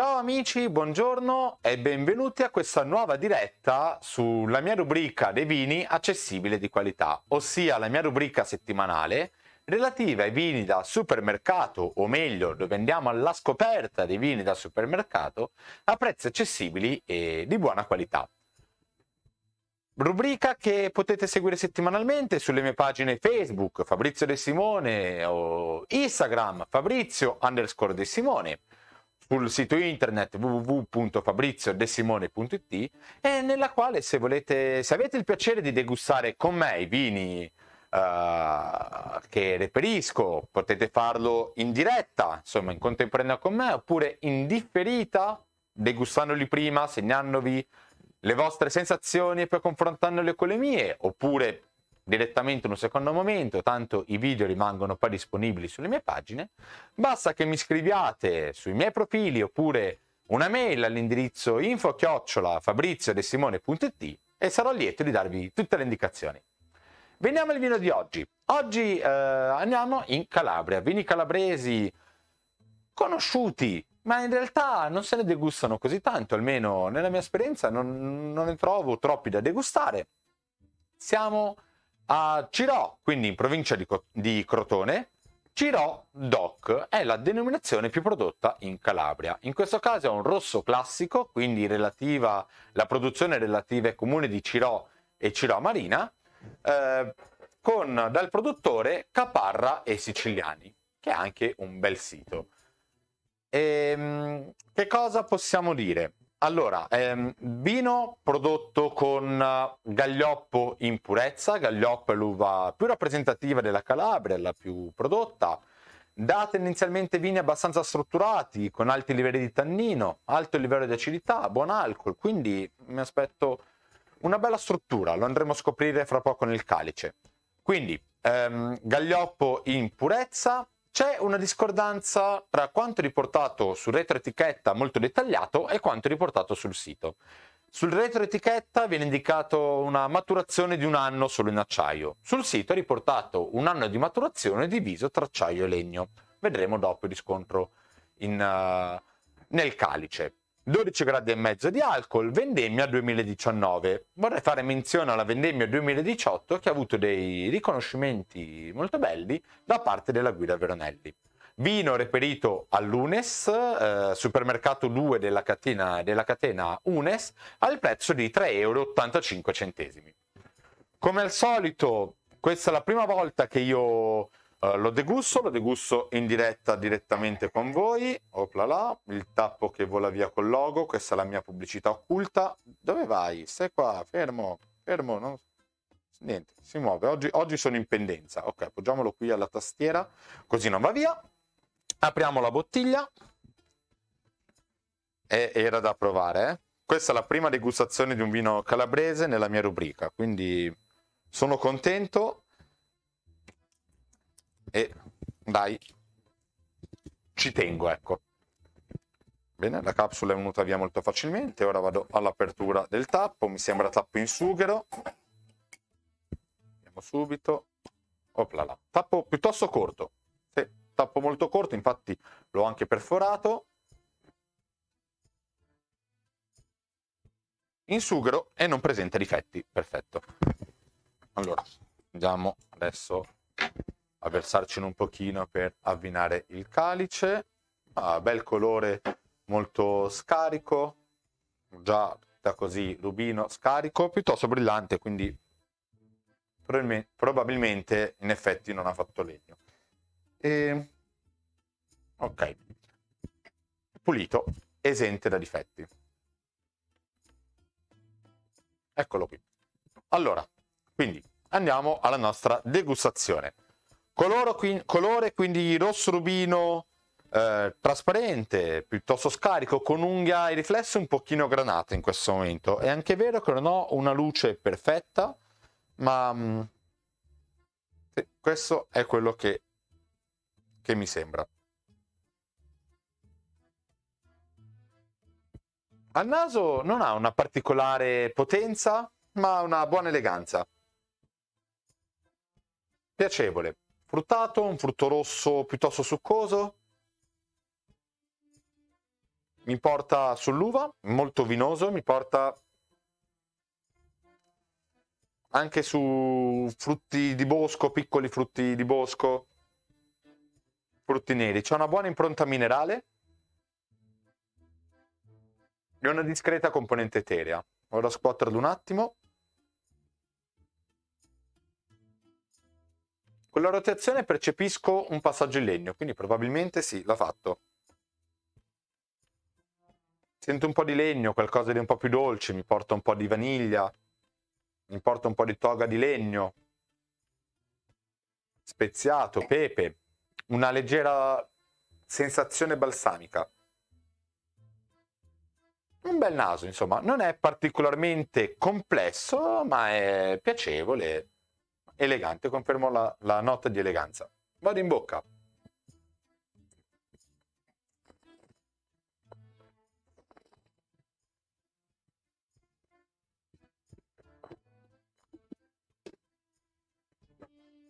Ciao amici, buongiorno e benvenuti a questa nuova diretta sulla mia rubrica dei vini accessibili di qualità, ossia la mia rubrica settimanale relativa ai vini da supermercato, o meglio, dove andiamo alla scoperta dei vini da supermercato a prezzi accessibili e di buona qualità. Rubrica che potete seguire settimanalmente sulle mie pagine Facebook, Fabrizio De Simone, o Instagram, Fabrizio_De Simone. Sul sito internet www.fabriziodesimone.it, e nella quale se avete il piacere di degustare con me i vini che reperisco, potete farlo in diretta, insomma in contemporanea con me, oppure in differita, degustandoli prima, segnandovi le vostre sensazioni e poi confrontandole con le mie, oppure direttamente in un secondo momento, tanto i video rimangono poi disponibili sulle mie pagine. Basta che mi scriviate sui miei profili oppure una mail all'indirizzo info@fabriziodesimone.it e sarò lieto di darvi tutte le indicazioni. Veniamo al vino di oggi. Oggi andiamo in Calabria, vini calabresi conosciuti, ma in realtà non se ne degustano così tanto, almeno nella mia esperienza non ne trovo troppi da degustare. Siamo a Cirò, quindi in provincia di Crotone. Cirò DOC è la denominazione più prodotta in Calabria. In questo caso è un rosso classico, quindi la produzione relativa ai comuni di Cirò e Cirò Marina, dal produttore Caparra e Siciliani, che è anche un bel sito. Che cosa possiamo dire? Allora, vino prodotto con Gaglioppo in purezza. Gaglioppo è l'uva più rappresentativa della Calabria, la più prodotta. Da tendenzialmente vini abbastanza strutturati, con alti livelli di tannino, alto livello di acidità, buon alcol, quindi mi aspetto una bella struttura, lo andremo a scoprire fra poco nel calice. Quindi, Gaglioppo in purezza. C'è una discordanza tra quanto riportato sul retroetichetta molto dettagliato e quanto riportato sul sito. Sul retroetichetta viene indicato una maturazione di un anno solo in acciaio. Sul sito è riportato un anno di maturazione diviso tra acciaio e legno. Vedremo dopo il riscontro nel calice. 12 gradi e mezzo di alcol, vendemmia 2019. Vorrei fare menzione alla vendemmia 2018, che ha avuto dei riconoscimenti molto belli da parte della guida Veronelli. Vino reperito all'UNES, supermercato 2 della catena UNES, al prezzo di 3,85 €. Come al solito, questa è la prima volta che io lo degusto in diretta direttamente con voi. Oplala, il tappo che vola via col logo, questa è la mia pubblicità occulta. Dove vai? Stai qua, fermo, no? Niente, si muove, oggi sono in pendenza. Ok, appoggiamolo qui alla tastiera, così non va via. Apriamo la bottiglia. Era da provare, eh? Questa è la prima degustazione di un vino calabrese nella mia rubrica, quindi sono contento. E dai, ci tengo, ecco. Bene, la capsula è venuta via molto facilmente. Ora vado all'apertura del tappo, mi sembra tappo in sughero. Andiamo subito. Oplala, tappo piuttosto corto. Sì, tappo molto corto, infatti l'ho anche perforato. In sughero e non presenta difetti, perfetto. Allora, andiamo adesso a versarcene un pochino per avvinare il calice. Bel colore, molto scarico, già da così rubino scarico, piuttosto brillante, quindi probabilmente in effetti non ha fatto legno. Ok, pulito, esente da difetti, eccolo qui. Allora, quindi andiamo alla nostra degustazione. Colore quindi rosso rubino, trasparente, piuttosto scarico, con unghia e riflesso un pochino granata in questo momento. È anche vero che non ho una luce perfetta, ma sì, questo è quello che mi sembra. Al naso non ha una particolare potenza, ma una buona eleganza. Piacevole. Fruttato, un frutto rosso piuttosto succoso, mi porta sull'uva, molto vinoso, mi porta anche su frutti di bosco, piccoli frutti di bosco, frutti neri. C'è una buona impronta minerale e una discreta componente eterea. Ora scuoto ad un attimo. Con la rotazione percepisco un passaggio in legno, quindi probabilmente sì, l'ha fatto. Sento un po' di legno, qualcosa di un po' più dolce, mi porta un po' di vaniglia, mi porta un po' di toga di legno, speziato, pepe, una leggera sensazione balsamica. Un bel naso, insomma, non è particolarmente complesso, ma è piacevole. Elegante, confermo la nota di eleganza. Vado in bocca.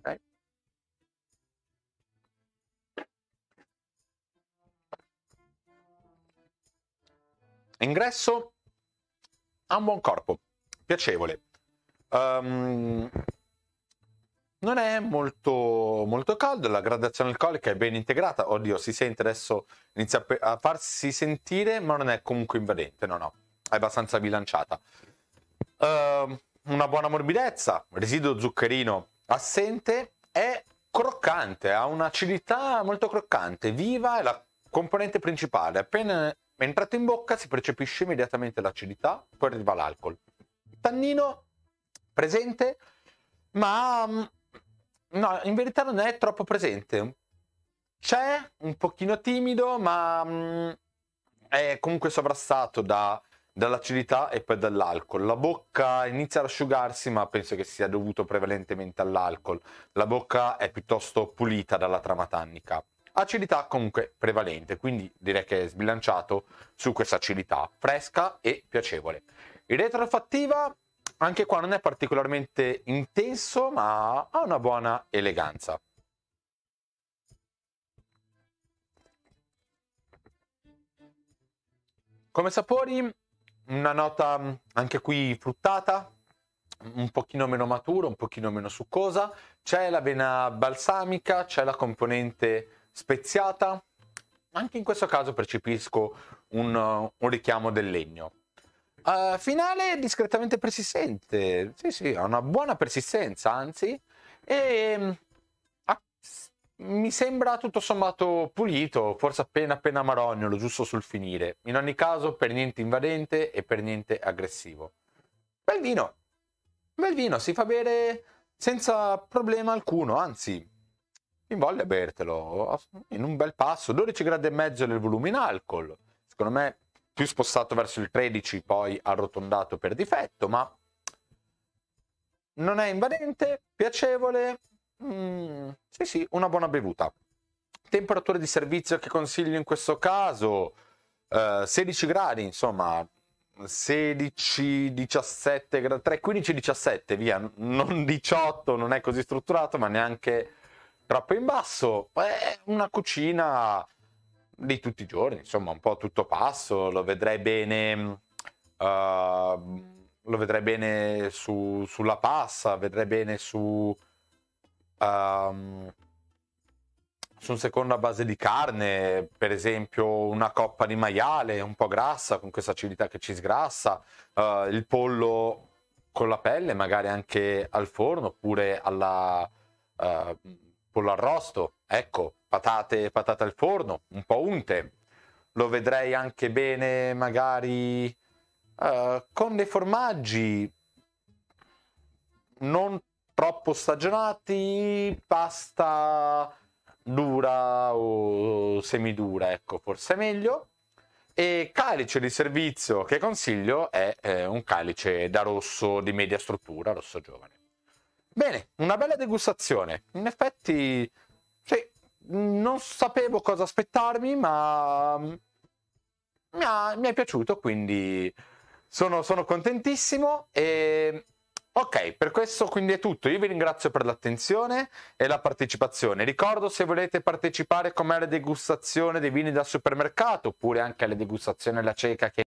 Okay. Ingresso ha un buon corpo, piacevole. Non è molto caldo, la gradazione alcolica è ben integrata. Oddio, si sente adesso, inizia a farsi sentire, ma non è comunque invadente, no no, è abbastanza bilanciata. Una buona morbidezza, residuo zuccherino assente, è croccante, ha un'acidità molto croccante, viva, è la componente principale. Appena entrato in bocca si percepisce immediatamente l'acidità, poi arriva l'alcol. Tannino presente, ma... no, in verità non è troppo presente. C'è, un pochino timido, ma è comunque sovrastato dall'acidità e poi dall'alcol. La bocca inizia ad asciugarsi, ma penso che sia dovuto prevalentemente all'alcol. La bocca è piuttosto pulita dalla trama tannica. Acidità comunque prevalente, quindi direi che è sbilanciato su questa acidità, fresca e piacevole. In retrofattiva... anche qua non è particolarmente intenso, ma ha una buona eleganza. Come sapori, una nota anche qui fruttata, un pochino meno matura, un pochino meno succosa. C'è l'avena balsamica, c'è la componente speziata. Anche in questo caso percepisco un richiamo del legno. Finale discretamente persistente, sì, ha una buona persistenza, anzi, e mi sembra tutto sommato pulito, forse appena marognolo, giusto sul finire. In ogni caso per niente invadente e per niente aggressivo. Bel vino, si fa bere senza problema alcuno, anzi mi voglio bertelo in un bel passo. 12 gradi e mezzo del volume in alcol, secondo me più spostato verso il 13, poi arrotondato per difetto, ma non è invadente, piacevole, sì, una buona bevuta. Temperatura di servizio che consiglio in questo caso, 16 gradi, insomma, 16, 17 gradi, tra i 15 e 17, via, non 18, non è così strutturato, ma neanche troppo in basso. È una cucina... di tutti i giorni, insomma, un po' tutto passo. Lo vedrei bene, sulla pasta, vedrei bene su un secondo a base di carne, per esempio una coppa di maiale un po' grassa con questa acidità che ci sgrassa, il pollo con la pelle magari anche al forno, oppure alla pollo arrosto, ecco, patate al forno, un po' unte. Lo vedrei anche bene magari con dei formaggi non troppo stagionati, pasta dura o semidura, ecco, forse è meglio. E calice di servizio che consiglio è un calice da rosso di media struttura, rosso giovane. Bene, una bella degustazione. In effetti, sì, non sapevo cosa aspettarmi, ma mi è piaciuto, quindi sono contentissimo e Ok, per questo quindi è tutto, io vi ringrazio per l'attenzione e la partecipazione. Ricordo, se volete partecipare con me alla degustazione dei vini da supermercato, oppure anche alla degustazione alla cieca che